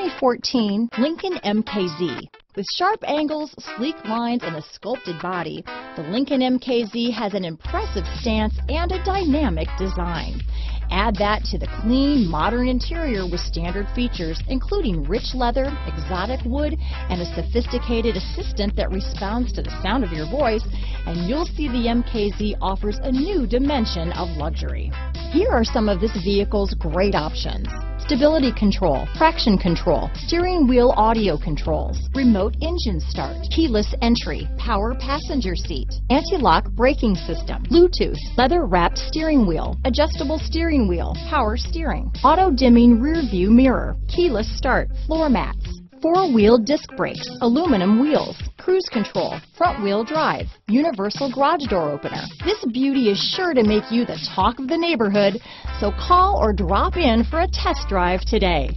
2014 Lincoln MKZ. With sharp angles, sleek lines, and a sculpted body, the Lincoln MKZ has an impressive stance and a dynamic design. Add that to the clean, modern interior with standard features, including rich leather, exotic wood, and a sophisticated assistant that responds to the sound of your voice, and you'll see the MKZ offers a new dimension of luxury. Here are some of this vehicle's great options: stability control, traction control, steering wheel audio controls, remote engine start, keyless entry, power passenger seat, anti-lock braking system, Bluetooth, leather-wrapped steering wheel, adjustable steering wheel, power steering, auto-dimming rear-view mirror, keyless start, floor mats, four-wheel disc brakes, aluminum wheels, cruise control, front-wheel drive, universal garage door opener. This beauty is sure to make you the talk of the neighborhood, so call or drop in for a test drive today.